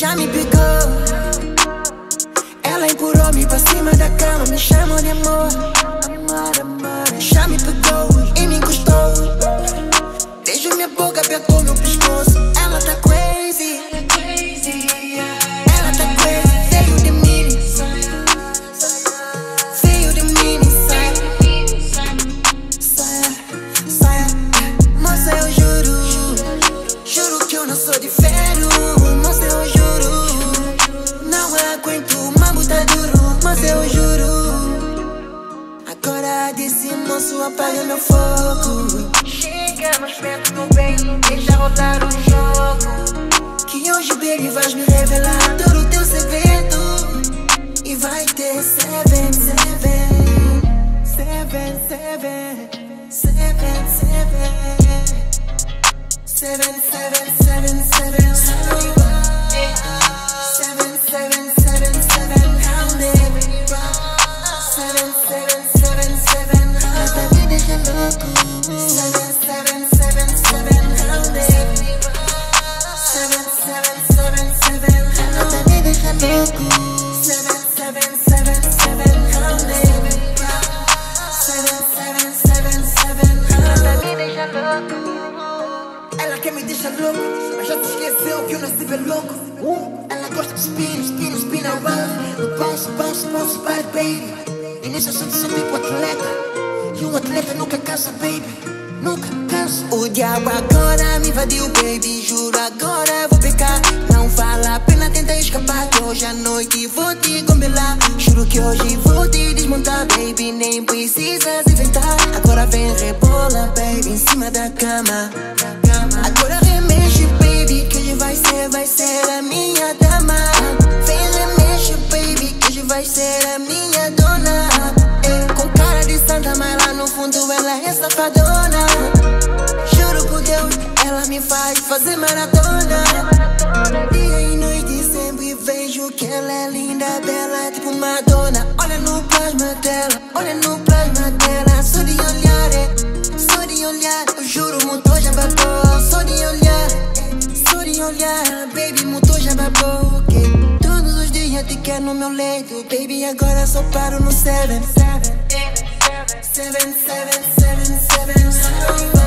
já me pegou. Ela empurrou-me pra cima da cama, me chamou de amor. Já me pegou e me encostou. Beijou minha boca, apertou meu pescoço. Ela tá crazy, ela tá crazy. Veio de mim, veio de mim. Saia, saia. Moça, eu juro, juro que eu não sou de ferro. Moça, eu juro, não aguento, o mambo tá duro. Moça, eu juro, agora desse moço apaga meu fogo. Chegamos perto do bem, deixa rodar o jogo. Que hoje, baby, vais me revelar todo o teu segredo. E vai ter seven, seven, seven, seven, seven, seven, seven, seven, seven, seven, seven, seven, seven, seven, round every round, seven, seven, seven, seven, essa me deixa louco, seven, seven, seven, seven, round every round, seven, seven, seven, seven, essa me deixa louco. Ela quer me deixar louco, mas já se esqueceu que eu nasci bem louco. Ela gosta de spin, spin, spin around. Bounce, bounce, bounce, bye, baby. E nesse assunto sou tipo atleta. E um atleta nunca cansa, baby. Nunca cansa. O diabo agora me invadiu, baby. Juro, agora vou pecar. Não vale a pena tentar escapar, que hoje à noite vou te combelar. Juro que hoje vou te desmontar, baby. Nem precisas inventar. Agora vem rebola, baby, em cima da cama. Agora remexe, baby, que hoje vai ser a minha dama. Vem remexe, baby, que hoje vai ser a minha dona. É, com cara de santa, mas lá no fundo ela é safadona. Juro por Deus, ela me faz fazer maratona. Dia e noite sempre vejo que ela é linda, bela, tipo Madonna. Olha no plasma dela, olha no plasma dela. Só de olhar, é, só de olhar. Eu juro, mudou, já babou. Só de olhar, baby, mudou, já babou, okay. Todos os dias te quero no meu leito, baby, agora só paro no seven, seven, seven, seven, seven, seven, seven, seven.